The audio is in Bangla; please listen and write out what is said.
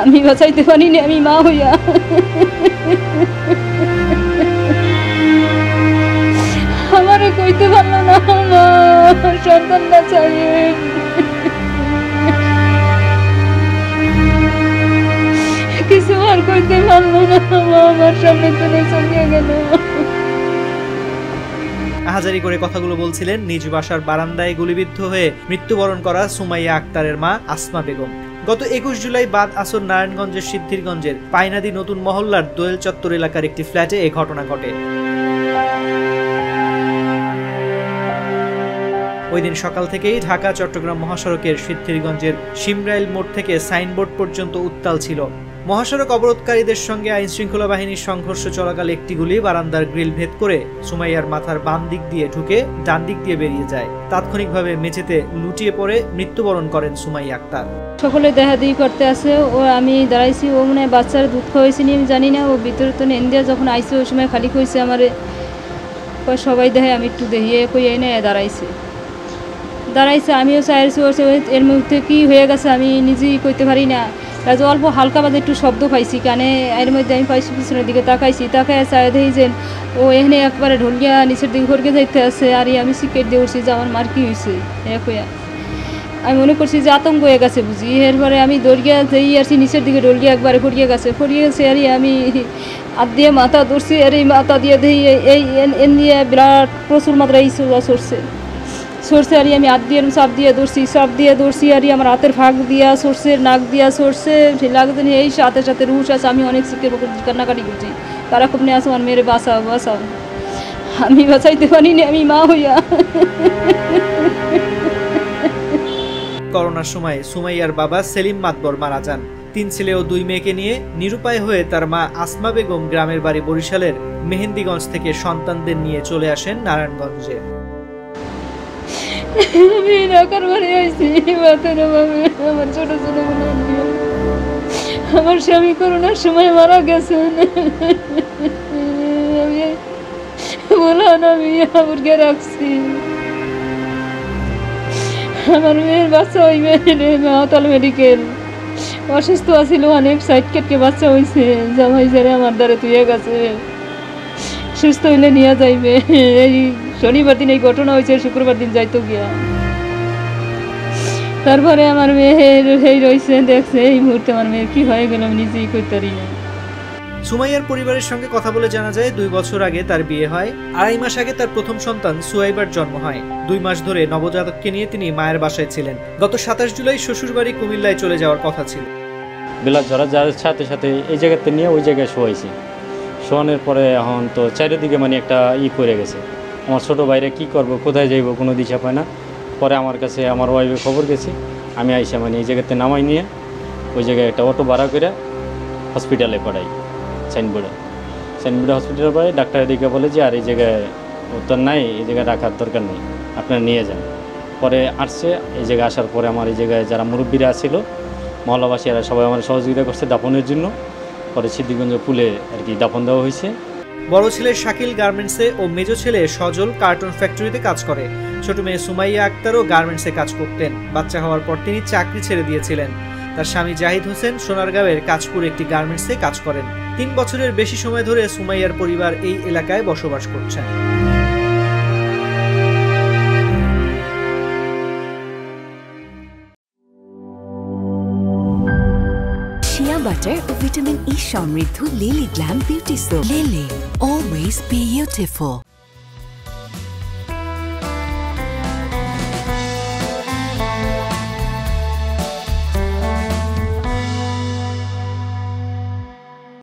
আমি বাঁচাইতে পারিনি, আমি মা হইয়া আমারে কইতে পারল না মা সন্তান বাঁচাইয়ে। কিছু আর কইতে পারল না, মা আমার সামনে তুলে চলিয়া গেল। আহাজারি করে কথাগুলো বলছিলেন নিজ বাসার বারান্দায় গুলিবিদ্ধ হয়ে মৃত্যুবরণ করা সুমাইয়া আক্তারের মা আসমা বেগম। গত 21 জুলাই বাদ আসর নারায়ণগঞ্জের সিদ্ধিরগঞ্জের পায়েনাদি নতুন মহল্লার দোয়েলচত্বর এলাকার একটি ফ্ল্যাটে এই ঘটনা ঘটে। ওই দিন সকাল থেকেই ঢাকা চট্টগ্রাম মহাসড়কের সিদ্ধিরগঞ্জের সিমরাইল মোড় থেকে সাইনবোর্ড পর্যন্ত উত্তাল ছিল। মহাসড়ক অবরোধকারীদের সঙ্গে আইনশৃঙ্খলা বাহিনীর সংঘর্ষ চলাকালে একটি গুলি বারান্দার গ্রিল ভেদ করে সুমাইয়ার মাথার বাম দিক দিয়ে ঢুকে ডান দিক দিয়ে বেরিয়ে যায়। তাৎক্ষণিকভাবে মেঝেতে লুটিয়ে পড়ে মৃত্যুবরণ করেন সুমাইয়া আক্তার। সকলে দেহাদেহি করতে আসে, ও আমি দাঁড়াইছি, ও মনে হয় বাচ্চার দুধ খাওয়াইছি নি, আমি জানি না। ও ভিতরে তো নেন্দিয়া যখন আইসে ওই সময় খালি কইছে আমার, সবাই দেহে আমি একটু দেহিয়ে কই এনে দাঁড়াইছে দাঁড়াইছে। আমিও চাইছি এর মধ্যে কী হয়ে গেছে আমি নিজেই কইতে পারি না। রাজু অল্প হালকা বাজে একটু শব্দ পাইছি কানে, এর মধ্যে আমি পাইছি পিছনের দিকে তাকাইছি, তাকায় চায় দেই যে ও এখানে একবারে ঢলিয়া নিচের দিকে ঘরকে যাইতে আছে। আর আমি সিকেট দিয়ে উঠছি যে আমার মার কী হয়েছে, আমি মনে করছি যে আতঙ্ক হয়ে গেছে বুঝি। এরপরে আমি দৌড়িয়া যেই আসছি নিচের দিকে ঢলিয়া একবারে ঘড়িয়ে গেছে, ঘড়িয়ে গেছে। আর আমি আর দিয়ে মাথা ধরছি, আর এই মাথা দিয়ে দেই এই এন দিয়ে বিরাট প্রচুর মাত্রায় সোজা সরছে সরষে। আর আমি হাত দিয়ে চাপ দিয়ে ধরছি, চাপ দিয়ে ধরছি, আর আমার হাতের ফাঁক দিয়া সরষের নাক দিয়া সরষে লাগতে নিয়ে এই সাথে সাথে রুশ আছে। আমি অনেক শিখে কান্নাকাটি করছি, তারা খুব নিয়ে আসো আমার মেয়ের বাঁচাও বাঁচাও, আমি বাঁচাইতে পারিনি, আমি মা হইয়া। করোনার সময় সুমাইয়ার বাবা সেলিম মাতবর মারা যান। 3 ছেলে ও 2 মেয়েকে নিয়ে নিরুপায় হয়ে তার মা আসমা বেগম গ্রামের বাড়ি বরিশালের মেহেন্দিগঞ্জ থেকে সন্তানদের নিয়ে চলে আসেন নারায়ণগঞ্জে। আমি ঢাকার বাড়ি আইসি, আমার ছোট ছোট আমার স্বামী করোনার সময় মারা গেছেন। আমার মেয়ের বাচ্চা ওই মেয়েতাল মেডিকেল অসুস্থ আছিল, অনেক সাইড কেটকে বাচ্চা হয়েছে, জামাই যারা আমার দ্বারে তুইয়ে গেছে, সুস্থ হইলে নিয়ে যাইবে। এই শনিবার দিন এই ঘটনা হয়েছে, শুক্রবার দিন যাইতো গিয়া। তারপরে আমার মেয়ের এই রয়েছে দেখছে এই মুহূর্তে আমার মেয়ের কি হয়ে গেল আমি নিজেই করতে পারি না। সুমাইয়ার পরিবারের সঙ্গে কথা বলে জানা যায় 2 বছর আগে তার বিয়ে হয়। 2.5 মাস আগে তার প্রথম সন্তান সুহাইবার জন্ম হয়। 2 মাস ধরে নবজাতককে নিয়ে তিনি মায়ের বাসায় ছিলেন। গত 27 জুলাই শ্বশুরবাড়ি কুমিল্লায় চলে যাওয়ার কথা ছিল। বেলা ঝরা যাওয়ার সাথে সাথে এই জায়গাতে নিয়ে ওই জায়গায় শোয়াইছি, শোয়ানোর পরে এখন তো চারিদিকে মানে একটা ই পড়ে গেছে। আমার ছোটো ভাইরা কী করবো, কোথায় যাইব, কোনো দিশা পায় না। পরে আমার কাছে আমার ওয়াইফের খবর গেছি, আমি আইসা মানে এই জায়গাতে নামাই নিয়ে ওই জায়গায় একটা অটো ভাড়া করে হসপিটালে পাঠাই, সাইনবোর্ডে হসপিটালে পাঠাই। ডাক্তার এদিকে বলে যে আর এই জায়গায় উত্তর নাই, এই জায়গায় রাখার দরকার নেই, আপনারা নিয়ে যান। পরে আসছে, এই জায়গায় আসার পরে আমার এই জায়গায় যারা মুরব্বীরা ছিল মহল্লাবাসী এরা সবাই আমার সহযোগিতা করছে দাফনের জন্য। পরে সিদ্ধিরগঞ্জ পুলে আর কি দাফন দেওয়া হয়েছে। বড় ছেলে শাকিল গার্মেন্টসে ও মেজ ছেলে সজল কার্টুন ফ্যাক্টরিতে কাজ করে। ছোট মেয়ে সুমাইয়া আক্তারও গার্মেন্টসে কাজ করতেন। বাচ্চা হওয়ার পর তিনি চাকরি ছেড়ে দিয়েছিলেন। তার স্বামী জাহিদ হোসেন সোনারগাঁওয়ের কাজপুরে একটি গার্মেন্টসে কাজ করেন। 3 বছরের বেশি সময় ধরে সুমাইয়ার পরিবার এই এলাকায় বসবাস করছেন। বাটার ও ভিটামিন E সমৃদ্ধ Lily glam beauty soap, Lily always beautiful.